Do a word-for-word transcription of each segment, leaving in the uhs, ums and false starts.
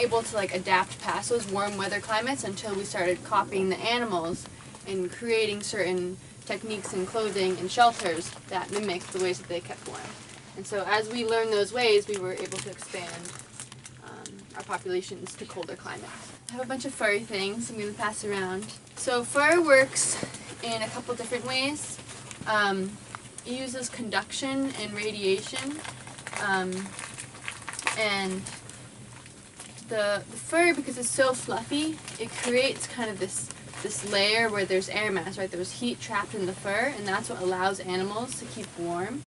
able to like adapt past those warm weather climates until we started copying the animals and creating certain techniques in clothing and shelters that mimicked the ways that they kept warm. And so as we learned those ways, we were able to expand um, our populations to colder climates. I have a bunch of furry things I'm going to pass around. So fur works in a couple different ways. Um, it uses conduction and radiation. Um, and the, the fur, because it's so fluffy, it creates kind of this this layer where there's air mass, right? There's heat trapped in the fur, and that's what allows animals to keep warm.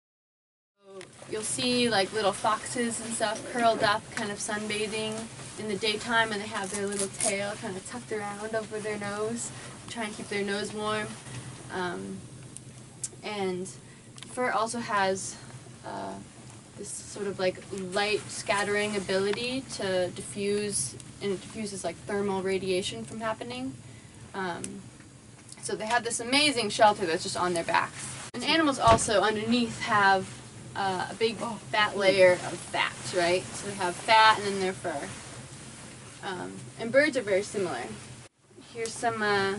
So you'll see like little foxes and stuff curled up, kind of sunbathing in the daytime, and they have their little tail kind of tucked around over their nose, trying to keep their nose warm. Um, and fur also has uh, this sort of like light scattering ability to diffuse, and it diffuses like thermal radiation from happening. Um, so they have this amazing shelter that's just on their backs. And animals also underneath have uh, a big fat layer of fat, right? So they have fat and then their fur. Um, and birds are very similar. Here's some uh,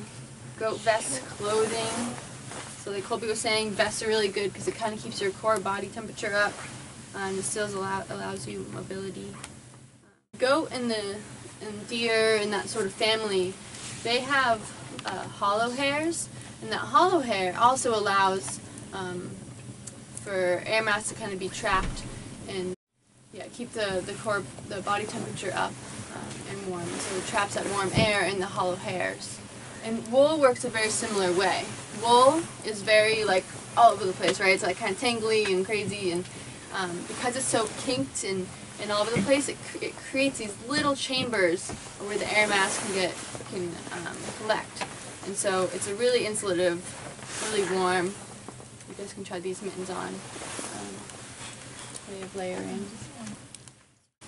goat vest clothing. So like Colby was saying, vests are really good because it kind of keeps your core body temperature up, uh, and it still allow allows you mobility. Uh, goat and the and deer and that sort of family, they have uh, hollow hairs, and that hollow hair also allows um, for air mass to kind of be trapped and yeah, keep the the core the body temperature up um, and warm. So it traps that warm air in the hollow hairs. And wool works a very similar way. Wool is very like all over the place, right? It's like kind of tangly and crazy, and um, because it's so kinked and and all over the place, it, cr it creates these little chambers where the air mass can get can um, collect, and so it's a really insulative, really warm. You guys can try these mittens on. Um, way of layering.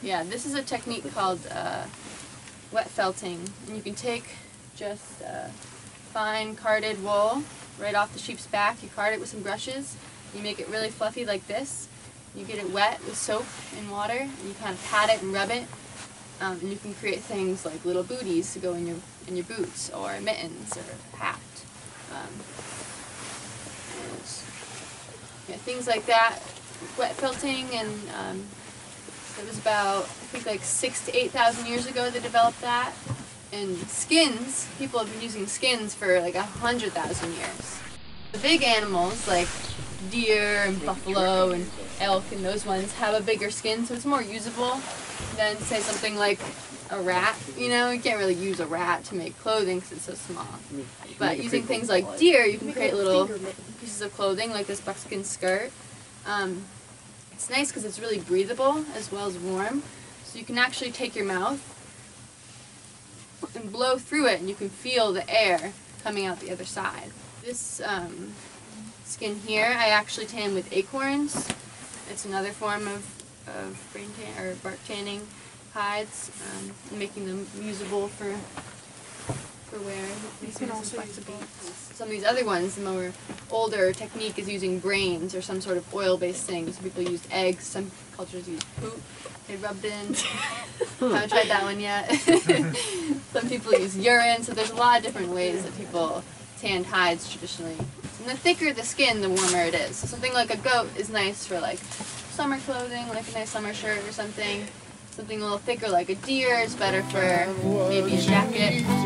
Yeah, this is a technique called uh, wet felting, and you can take just uh, fine carded wool right off the sheep's back. You card it with some brushes. You make it really fluffy like this. You get it wet with soap and water, and you kind of pat it and rub it, um, and you can create things like little booties to go in your in your boots or mittens or hat, um, and, yeah, things like that. Wet felting, and um, it was about I think like six to eight thousand years ago they developed that. And skins, people have been using skins for like a hundred thousand years. The big animals like deer and buffalo and elk and those ones have a bigger skin, so it's more usable than say something like a rat. You know, you can't really use a rat to make clothing because it's so small. But using things like deer, you can create little pieces of clothing like this buckskin skirt. Um, it's nice because it's really breathable as well as warm, so you can actually take your mouth and blow through it, and you can feel the air coming out the other side. This um, skin here, I actually tan with acorns. It's another form of, of brain tan or bark tanning hides, um, and making them usable for for wear. You can also use beads. Some of these other ones, the more older technique is using brains or some sort of oil-based thing. Some people use eggs. Some cultures use poop. They rubbed in. Haven't tried that one yet. Some people use urine. So there's a lot of different ways that people tanned hides traditionally. And the thicker the skin, the warmer it is. So something like a goat is nice for like summer clothing, like a nice summer shirt or something. Something a little thicker like a deer is better for maybe a jacket.